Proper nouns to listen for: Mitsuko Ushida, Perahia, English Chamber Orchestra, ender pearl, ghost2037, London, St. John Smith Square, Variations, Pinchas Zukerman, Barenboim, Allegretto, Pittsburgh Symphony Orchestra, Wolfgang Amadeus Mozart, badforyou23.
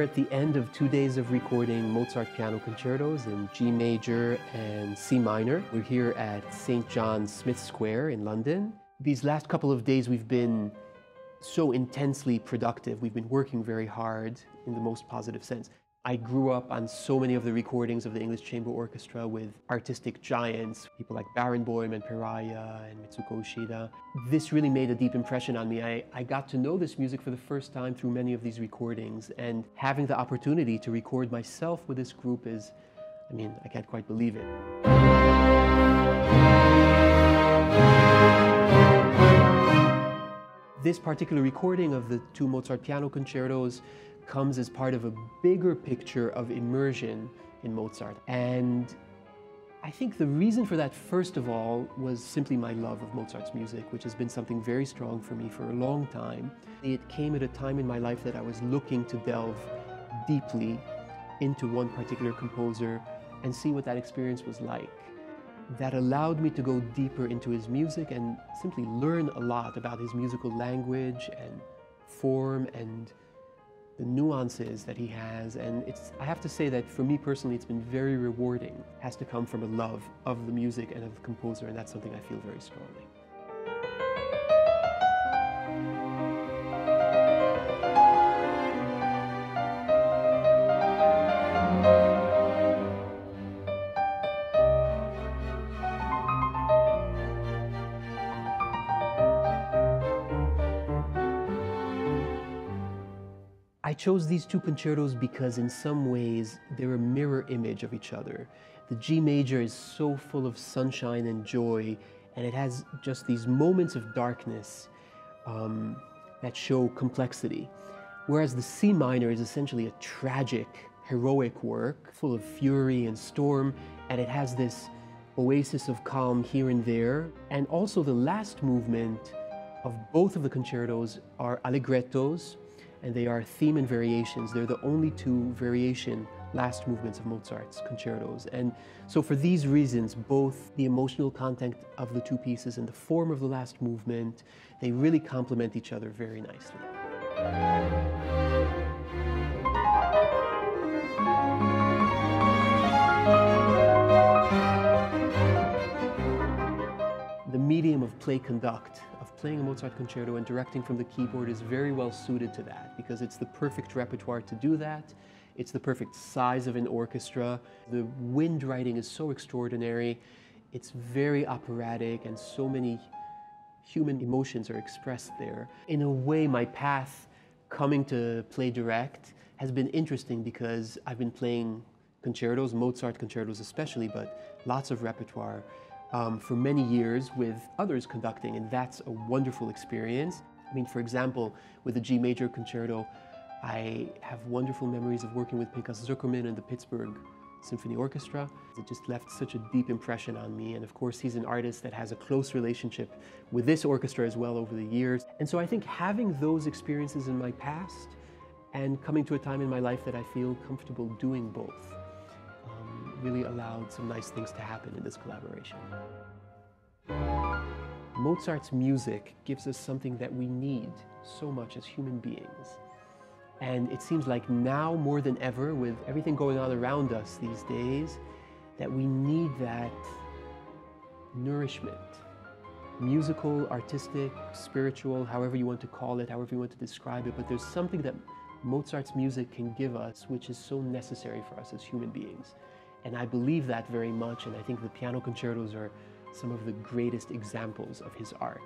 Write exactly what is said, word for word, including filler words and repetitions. At the end of two days of recording Mozart piano concertos in G major and C minor. We're here at Saint John Smith Square in London. These last couple of days we've been so intensely productive. We've been working very hard in the most positive sense. I grew up on so many of the recordings of the English Chamber Orchestra with artistic giants, people like Barenboim and Perahia and Mitsuko Ushida. This really made a deep impression on me. I, I got to know this music for the first time through many of these recordings, and having the opportunity to record myself with this group is, I mean, I can't quite believe it. This particular recording of the two Mozart piano concertos comes as part of a bigger picture of immersion in Mozart. And I think the reason for that, first of all, was simply my love of Mozart's music, which has been something very strong for me for a long time. It came at a time in my life that I was looking to delve deeply into one particular composer and see what that experience was like. That allowed me to go deeper into his music and simply learn a lot about his musical language and form and the nuances that he has. And it's, I have to say that for me personally, it's been very rewarding. It has to come from a love of the music and of the composer, and that's something I feel very strongly. I chose these two concertos because in some ways they're a mirror image of each other. The G major is so full of sunshine and joy, and it has just these moments of darkness um, that show complexity. Whereas the C minor is essentially a tragic, heroic work, full of fury and storm, and it has this oasis of calm here and there. And also the last movement of both of the concertos are allegrettos, and they are theme and variations. They're the only two variation last movements of Mozart's concertos. And so for these reasons, both the emotional content of the two pieces and the form of the last movement, they really complement each other very nicely. The medium of play conduct, playing a Mozart concerto and directing from the keyboard, is very well suited to that because it's the perfect repertoire to do that. It's the perfect size of an orchestra. The wind writing is so extraordinary. It's very operatic, and so many human emotions are expressed there. In a way, my path coming to play direct has been interesting because I've been playing concertos, Mozart concertos especially, but lots of repertoire. Um, for many years with others conducting, and that's a wonderful experience. I mean, for example, with the G major concerto, I have wonderful memories of working with Pinchas Zukerman and the Pittsburgh Symphony Orchestra. It just left such a deep impression on me, and of course he's an artist that has a close relationship with this orchestra as well over the years. And so I think having those experiences in my past and coming to a time in my life that I feel comfortable doing both really allowed some nice things to happen in this collaboration. Mozart's music gives us something that we need so much as human beings. And it seems like now more than ever, with everything going on around us these days, that we need that nourishment. Musical, artistic, spiritual, however you want to call it, however you want to describe it, but there's something that Mozart's music can give us which is so necessary for us as human beings. And I believe that very much, and I think the piano concertos are some of the greatest examples of his art.